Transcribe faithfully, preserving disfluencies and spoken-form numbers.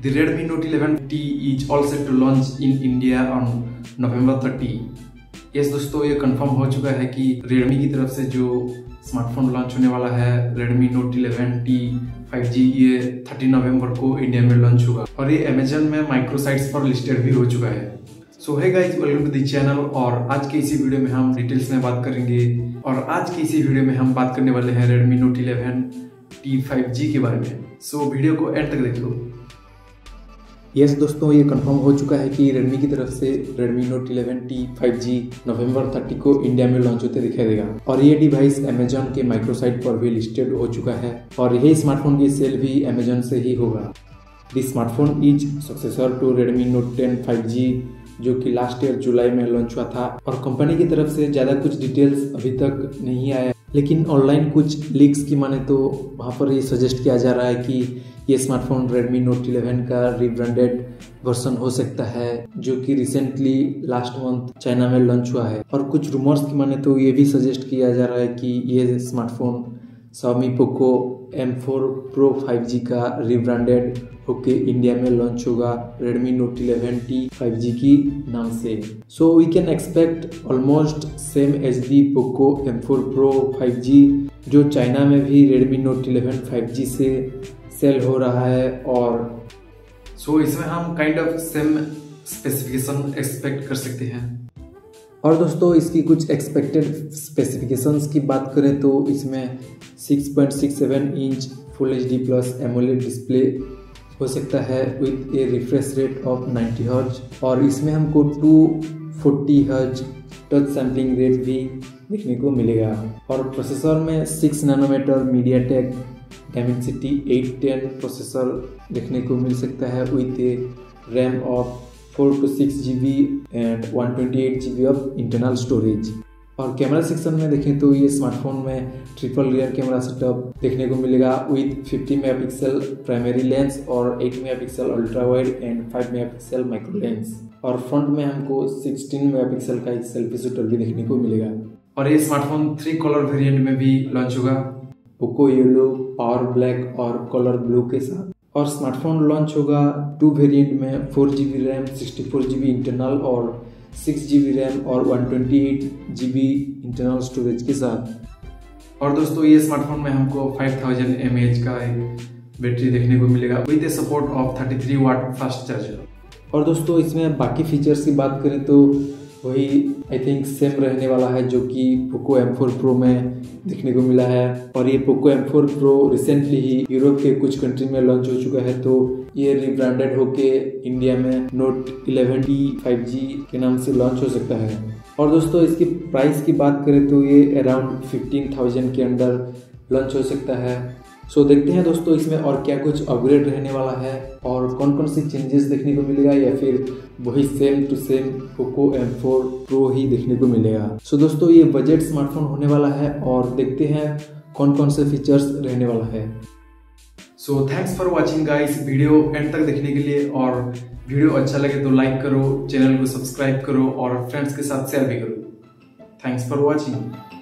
The Redmi Note eleven T is all set to launch in India on November thirtieth. Yes दोस्तों, ये confirm हो चुका है कि Redmi की तरफ से जो स्मार्टफोन लॉन्च होने वाला है Redmi Note eleven T five G, ये तीस नवंबर को इंडिया में लॉन्च होगा और ये Amazon में माइक्रो साइट्स पर लिस्टेड भी हो चुका है। So hey guys, welcome to the channel और आज के इसी वीडियो में हम डिटेल्स में बात करेंगे और आज के इसी वीडियो में हम बात करने वाले हैं Redmi Note eleven T five G के बारे में। सो so, वीडियो को एंड तक देख लो। यस yes, दोस्तों, ये कंफर्म हो चुका है कि Redmi की तरफ से Redmi Note eleven T five G नवंबर तीस को इंडिया में लॉन्च होते दिखाई देगा और ये डिवाइस Amazon के माइक्रो साइट पर भी लिस्टेड हो चुका है और यही स्मार्टफोन की सेल भी Amazon से ही होगा। This smartphone is successor to Redmi Note ten five G जो कि लास्ट ईयर जुलाई में लॉन्च हुआ था और कंपनी की तरफ से ज़्यादा कुछ डिटेल्स अभी तक नहीं आया, लेकिन ऑनलाइन कुछ लीक्स की माने तो वहाँ पर ये सजेस्ट किया जा रहा है कि ये स्मार्टफोन Redmi Note eleven का रिब्रांडेड वर्सन हो सकता है जो कि रिसेंटली लास्ट मंथ चाइना में लॉन्च हुआ है। और कुछ रूमर्स की माने तो ये भी सजेस्ट किया जा रहा है कि ये smartphone Xiaomi Poco M four Pro five G का रिब्रांडेड ओके okay, इंडिया में लॉन्च होगा Redmi Note eleven T five G की नाम से। So we can expect almost same as the Poco M four Pro five G जो China में भी Redmi Note eleven five G से sale हो रहा है। और सो so, इसमें हम kind of same specification expect कर सकते हैं। और दोस्तों, इसकी कुछ एक्सपेक्टेड स्पेसिफिकेशंस की बात करें तो इसमें six point six seven inch full H D plus AMOLED display हो सकता है with a refresh rate of ninety hertz और इसमें हमको two forty hertz touch sampling rate भी देखने को मिलेगा। और प्रोसेसर में six nanometre MediaTek Dimensity eight ten processor देखने को मिल सकता है with a RAM of four two six G B and one twenty eight G B of internal storage. और कैमरा सेक्शन में देखें तो ये स्मार्टफोन में ट्रिपल रियर कैमरा सेटअप देखने को मिलेगा with fifty megapixel primary lens और eight megapixel ultra wide and five megapixel micro lens. और फ्रंट में हमको सिक्सटीन मेगापिक्सल का एक सेल्फी शूटर भी देखने को मिलेगा। और ये स्मार्टफोन थ्री कलर वेरिएंट में भी लॉन्च होगा, पोको येलो, पावर ब्लैक और कलर ब्लू के साथ। और स्मार्टफोन लॉन्च होगा टू वेरिएंट में, four G B RAM sixty four G B internal और सिक्स जी बी रैम और one twenty eight G B internal storage के साथ। और दोस्तों, ये स्मार्टफोन में हमको फाइव थाउजेंड एम एच का बैटरी देखने को मिलेगा with a support of thirty three watt fast charger. और दोस्तों, इसमें बाकी फीचर्स की बात करें तो वही आई थिंक सेम रहने वाला है जो कि Poco M four Pro में देखने को मिला है। और ये Poco M four Pro recently ही यूरोप के कुछ कंट्री में लॉन्च हो चुका है तो ये रिब्रांडेड होके इंडिया में Note eleven T five G के नाम से लॉन्च हो सकता है। और दोस्तों, इसकी प्राइस की बात करें तो ये अराउंड फिफ्टीन थाउजेंड के अंदर लॉन्च हो सकता है। सो so, देखते हैं दोस्तों इसमें और क्या कुछ अपग्रेड रहने वाला है और कौन कौन सी चेंजेस देखने को मिलेगा या फिर वही same to same Poco M four Pro ही देखने को मिलेगा। सो so, दोस्तों, ये बजट स्मार्टफोन होने वाला है और देखते हैं कौन कौन से फीचर्स रहने वाला है। So thanks for watching guys, video end तक देखने के लिए। और वीडियो अच्छा लगे तो लाइक करो, चैनल को सब्सक्राइब करो और फ्रेंड्स के साथ शेयर भी करो। Thanks for watching.